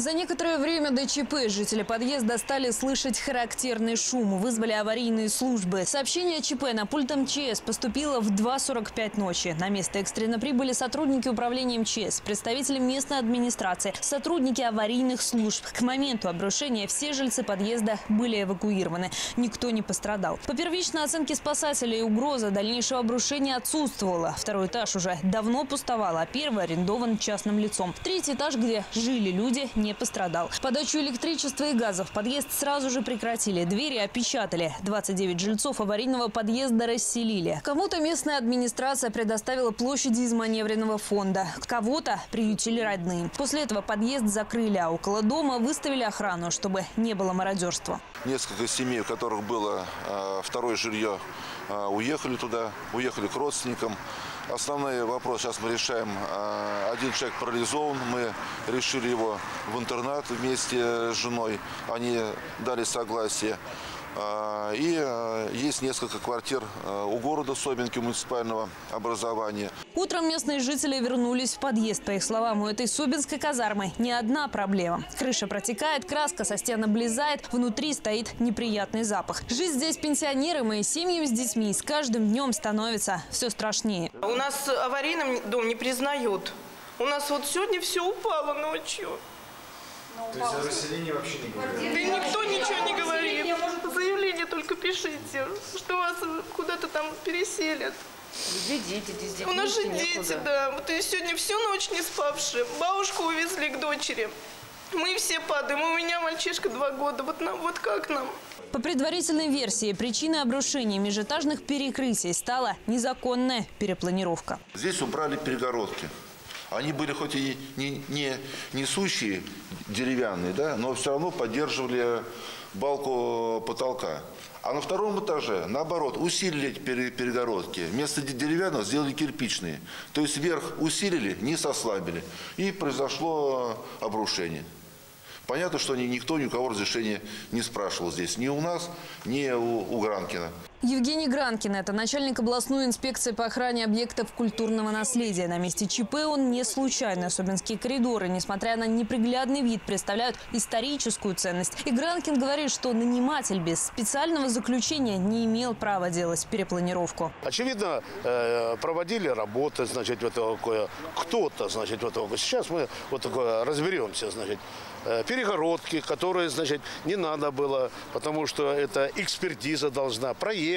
За некоторое время до ЧП жители подъезда стали слышать характерный шум. Вызвали аварийные службы. Сообщение о ЧП на пульт МЧС поступило в 2:45 ночи. На место экстренно прибыли сотрудники управления МЧС, представители местной администрации, сотрудники аварийных служб. К моменту обрушения все жильцы подъезда были эвакуированы. Никто не пострадал. По первичной оценке спасателей угроза дальнейшего обрушения отсутствовала. Второй этаж уже давно пустовал, а первый арендован частным лицом. Третий этаж, где жили люди, не пострадал. Подачу электричества и газа в подъезд сразу же прекратили. Двери опечатали. 29 жильцов аварийного подъезда расселили. Кому-то местная администрация предоставила площади из маневренного фонда. Кого-то приютили родные. После этого подъезд закрыли, а около дома выставили охрану, чтобы не было мародерства. Несколько семей, у которых было второе жилье, уехали туда, уехали к родственникам. Основной вопрос сейчас мы решаем. Один человек парализован, мы решили его в интернат вместе с женой. Они дали согласие. И есть несколько квартир у города Собинки, муниципального образования. Утром местные жители вернулись в подъезд. По их словам, у этой собинской казармы не одна проблема. Крыша протекает, краска со стен облезает, внутри стоит неприятный запах. Жить здесь пенсионерам и семьям с детьми с каждым днем становится все страшнее. У нас аварийным дом не признают. У нас вот сегодня все упало ночью. То есть о расселении вообще не говорят? Да никто ничего не говорит. Заявление только пишите, что вас куда-то там переселят. Где дети? Здесь у нас же дети, да. Вот и сегодня всю ночь не спавшие. Бабушку увезли к дочери. Мы все падаем. У меня мальчишка 2 года. Вот как нам? По предварительной версии, причиной обрушения межэтажных перекрытий стала незаконная перепланировка. Здесь убрали перегородки. Они были хоть и не несущие, деревянные, да, но все равно поддерживали балку потолка. А на втором этаже, наоборот, усилили перегородки. Вместо деревянного сделали кирпичные. То есть верх усилили, низ ослабили. И произошло обрушение. Понятно, что никто ни у кого разрешения не спрашивал здесь. Ни у нас, ни у Гранкина. Евгений Гранкин – это начальник областной инспекции по охране объектов культурного наследия. На месте ЧП он не случайно. Собинские коридоры, несмотря на неприглядный вид, представляют историческую ценность. И Гранкин говорит, что наниматель без специального заключения не имел права делать перепланировку. Очевидно, проводили работы, значит, вот такое, кто-то, значит, вот такое. Сейчас мы вот такое разберемся, значит, перегородки, которые, значит, не надо было, потому что это экспертиза должна проехать.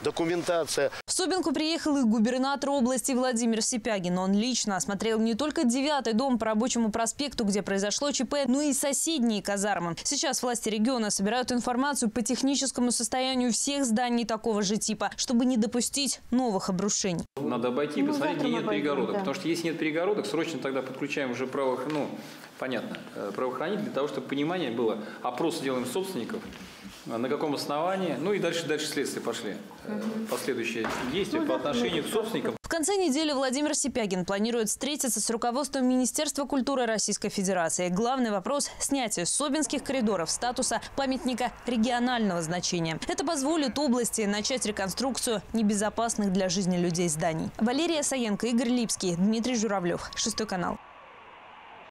Документация. В Собинку приехал и губернатор области Владимир Сипягин. Он лично осмотрел не только 9-й дом по Рабочему проспекту, где произошло ЧП, но и соседние казармы. Сейчас власти региона собирают информацию по техническому состоянию всех зданий такого же типа, чтобы не допустить новых обрушений. Надо обойти и посмотреть, где нет перегородок. Да. Потому что если нет перегородок, срочно тогда подключаем уже правоохранителей, для того, чтобы понимание было. Опрос делаем собственников. На каком основании? Ну и дальше следствие пошли. Последующие действия по отношению к собственникам. В конце недели Владимир Сипягин планирует встретиться с руководством Министерства культуры Российской Федерации. Главный вопрос – снятие Собинских коридоров статуса памятника регионального значения. Это позволит области начать реконструкцию небезопасных для жизни людей зданий. Валерия Саенко, Игорь Липский, Дмитрий Журавлев. Шестой канал.